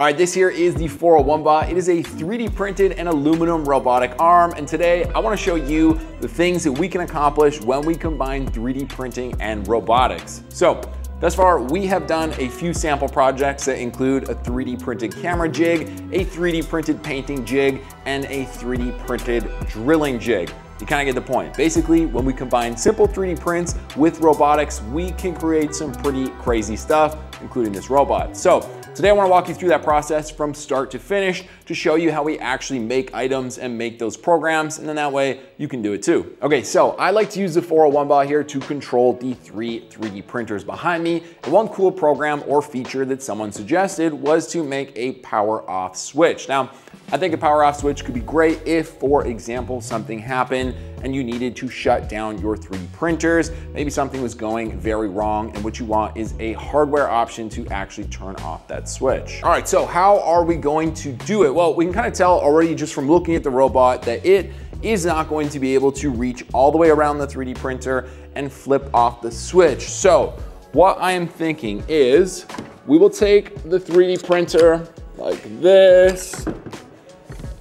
All right, this here is the 401Bot. It is a 3D printed and aluminum robotic arm. And today I wanna show you the things that we can accomplish when we combine 3D printing and robotics. So thus far, we have done a few sample projects that include a 3D printed camera jig, a 3D printed painting jig, and a 3D printed drilling jig. You kind of get the point. Basically, when we combine simple 3D prints with robotics, we can create some pretty crazy stuff, including this robot. So today I want to walk you through that process from start to finish to show you how we actually make items and make those programs, and then that way you can do it too. Okay, so I like to use the 401Bot here to control the three 3D printers behind me. And one cool program or feature that someone suggested was to make a power off switch. Now, I think a power off switch could be great if, for example, something happened and you needed to shut down your 3D printers. Maybe something was going very wrong, and what you want is a hardware option to actually turn off that switch. All right, so how are we going to do it? Well, we can kind of tell already just from looking at the robot that it is not going to be able to reach all the way around the 3D printer and flip off the switch. So what I am thinking is we will take the 3D printer like this,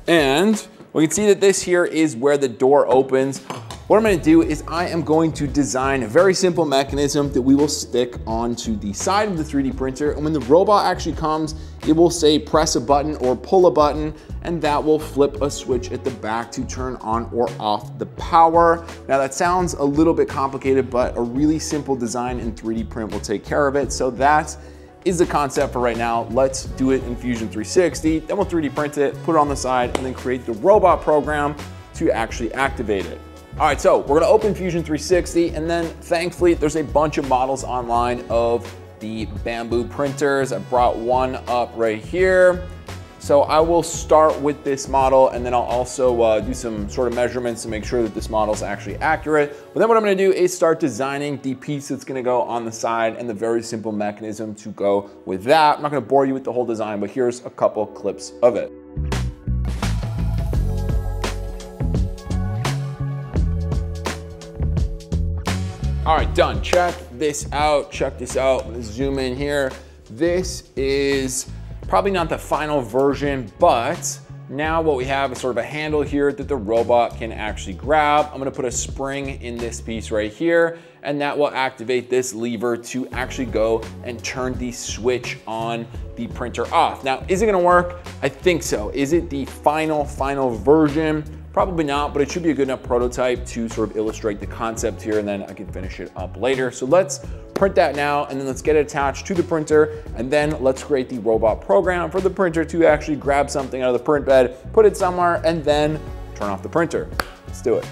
and we can see that this here is where the door opens. What I'm gonna do is I am going to design a very simple mechanism that we will stick onto the side of the 3D printer. And when the robot actually comes, it will say press a button or pull a button, and that will flip a switch at the back to turn on or off the power. Now that sounds a little bit complicated, but a really simple design in 3D print will take care of it. So that's is the concept for right now. Let's do it in Fusion 360, then we'll 3D print it, put it on the side, and then create the robot program to actually activate it. All right, so we're gonna open Fusion 360, and then thankfully there's a bunch of models online of the bamboo printers. I brought one up right here. So I will start with this model, and then I'll also do some sort of measurements to make sure that this model is actually accurate. But then what I'm gonna do is start designing the piece that's gonna go on the side and the very simple mechanism to go with that. I'm not gonna bore you with the whole design, but here's a couple clips of it. All right, done. Check this out. Check this out. Let's zoom in here. This is probably not the final version, but now what we have is sort of a handle here that the robot can actually grab. I'm gonna put a spring in this piece right here, and that will activate this lever to actually go and turn the switch on the printer off. Now, is it gonna work? I think so. Is it the final version? Probably not, but it should be a good enough prototype to sort of illustrate the concept here, and then I can finish it up later. So let's print that now, and then let's get it attached to the printer, and then let's create the robot program for the printer to actually grab something out of the print bed, put it somewhere, and then turn off the printer. Let's do it.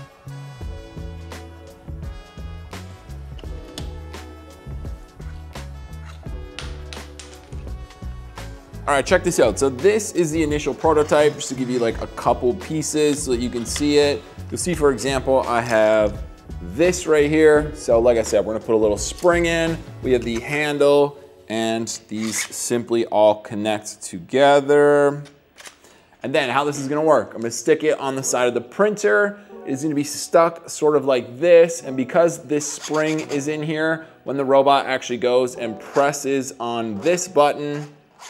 All right, check this out. So this is the initial prototype, just to give you like a couple pieces so that you can see it. You'll see, for example, I have this right here. So like I said, we're gonna put a little spring in. We have the handle, and these simply all connect together. And then how this is gonna work, I'm gonna stick it on the side of the printer. It's gonna be stuck sort of like this. And because this spring is in here, when the robot actually goes and presses on this button,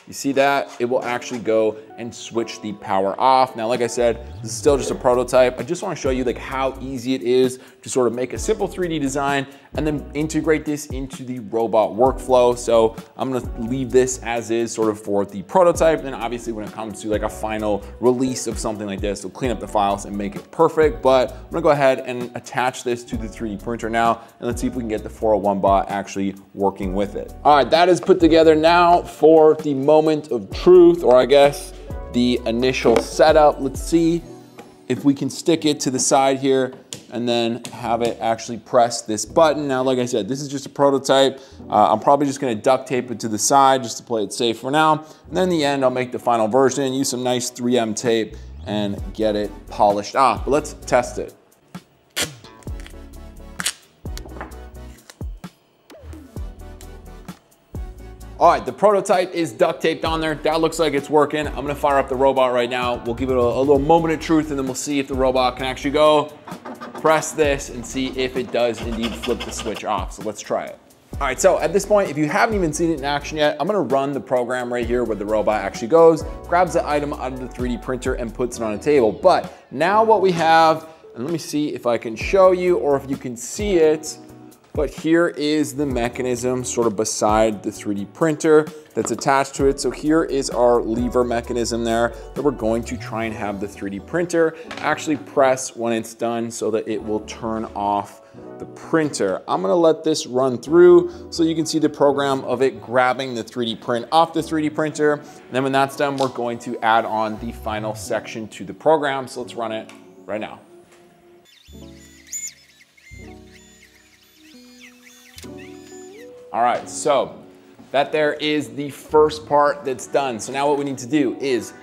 you see that? It will actually go and switch the power off. Now, like I said, this is still just a prototype. I just wanna show you like how easy it is to sort of make a simple 3D design and then integrate this into the robot workflow. So I'm gonna leave this as is sort of for the prototype. And then obviously when it comes to like a final release of something like this, we'll clean up the files and make it perfect. But I'm gonna go ahead and attach this to the 3D printer now, and let's see if we can get the 401Bot actually working with it. All right, that is put together now for the moment of truth, or I guess the initial setup. Let's see if we can stick it to the side here and then have it actually press this button. Now, like I said, this is just a prototype. I'm probably just gonna duct tape it to the side just to play it safe for now. And then in the end, I'll make the final version, use some nice 3M tape and get it polished off. But let's test it. All right, the prototype is duct taped on there. That looks like it's working. I'm gonna fire up the robot right now. We'll give it a little moment of truth, and then we'll see if the robot can actually go press this and see if it does indeed flip the switch off. So let's try it. All right, so at this point, if you haven't even seen it in action yet, I'm gonna run the program right here where the robot actually goes, grabs the item out of the 3D printer and puts it on a table. But now what we have, and let me see if I can show you or if you can see it, but here is the mechanism sort of beside the 3D printer that's attached to it. So here is our lever mechanism there that we're going to try and have the 3D printer actually press when it's done so that it will turn off the printer. I'm gonna let this run through so you can see the program of it grabbing the 3D print off the 3D printer. And then when that's done, we're going to add on the final section to the program. So let's run it right now. All right, so that there is the first part that's done. So now what we need to do is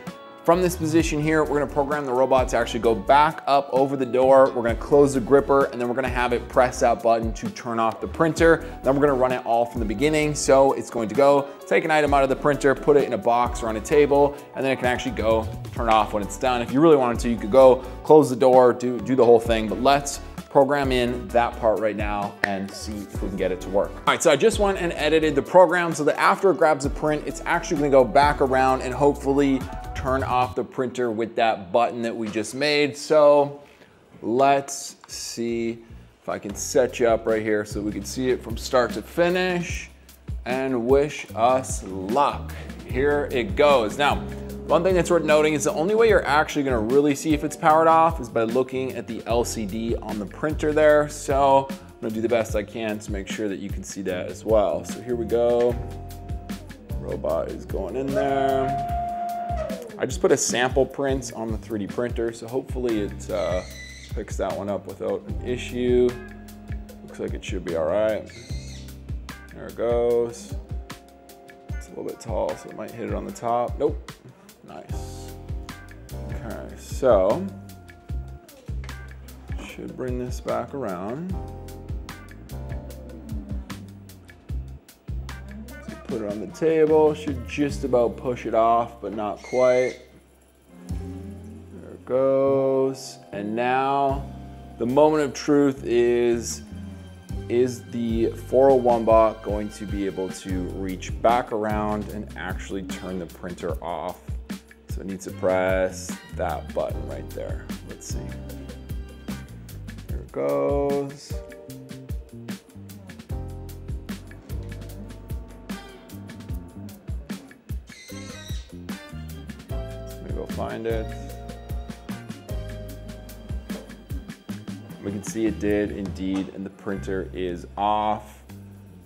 from this position here, we're gonna program the robot to actually go back up over the door. We're gonna close the gripper and then we're gonna have it press that button to turn off the printer. Then we're gonna run it all from the beginning. So it's going to go take an item out of the printer, put it in a box or on a table, and then it can actually go turn off when it's done. If you really wanted to, you could go close the door, do the whole thing, but let's program in that part right now and see if we can get it to work. All right, so I just went and edited the program so that after it grabs the print, it's actually gonna go back around and hopefully turn off the printer with that button that we just made. So let's see if I can set you up right here so we can see it from start to finish and wish us luck. Here it goes. Now, one thing that's worth noting is the only way you're actually gonna really see if it's powered off is by looking at the LCD on the printer there. So I'm gonna do the best I can to make sure that you can see that as well. So here we go. Robot is going in there. I just put a sample print on the 3D printer, so hopefully it picks that one up without an issue. Looks like it should be all right. There it goes. It's a little bit tall, so it might hit it on the top. Nope. Nice. Okay, so should bring this back around. So put it on the table, should just about push it off, but not quite. There it goes. And now the moment of truth is the 401Bot going to be able to reach back around and actually turn the printer off? So it needs to press that button right there. Let's see. There it goes. Let me go find it. We can see it did indeed, and the printer is off.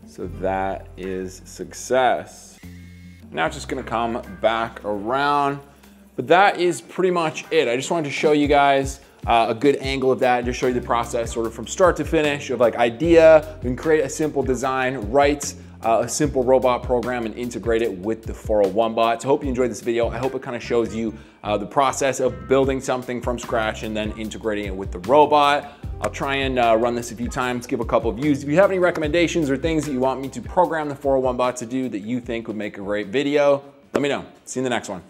So that is success. Now it's just gonna come back around. But that is pretty much it. I just wanted to show you guys a good angle of that, just show you the process sort of from start to finish of like idea, you can create a simple design, write a simple robot program and integrate it with the 401Bot. So hope you enjoyed this video. I hope it kind of shows you the process of building something from scratch and then integrating it with the robot. I'll try and run this a few times, give a couple of views. If you have any recommendations or things that you want me to program the 401Bot to do that you think would make a great video, let me know. See you in the next one.